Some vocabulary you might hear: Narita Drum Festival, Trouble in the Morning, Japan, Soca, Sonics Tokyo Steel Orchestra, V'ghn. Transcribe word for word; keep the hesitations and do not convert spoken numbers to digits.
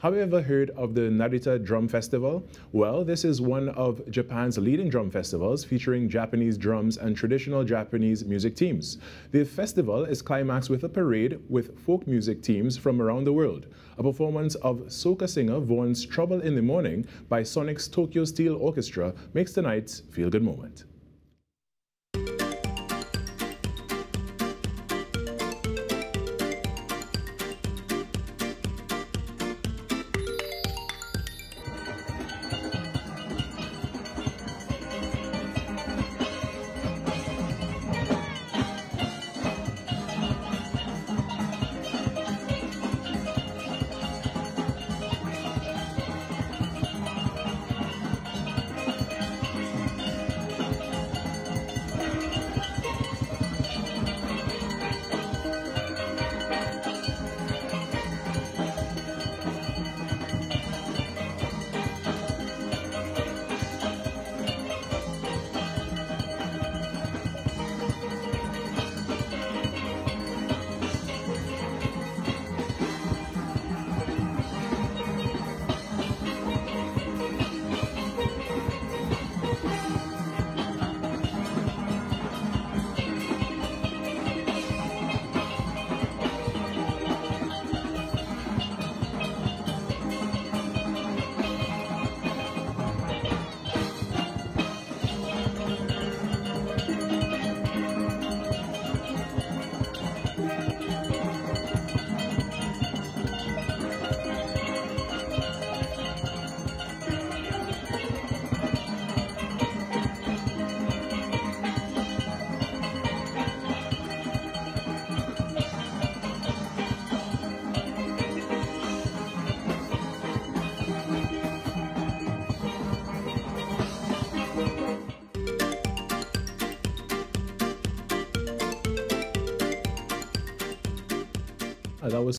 Have you ever heard of the Narita Drum Festival? Well, this is one of Japan's leading drum festivals featuring Japanese drums and traditional Japanese music teams. The festival is climaxed with a parade with folk music teams from around the world. A performance of Soca singer Vaughn's Trouble in the Morning by Sonics Tokyo Steel Orchestra makes the night's feel-good moment. That was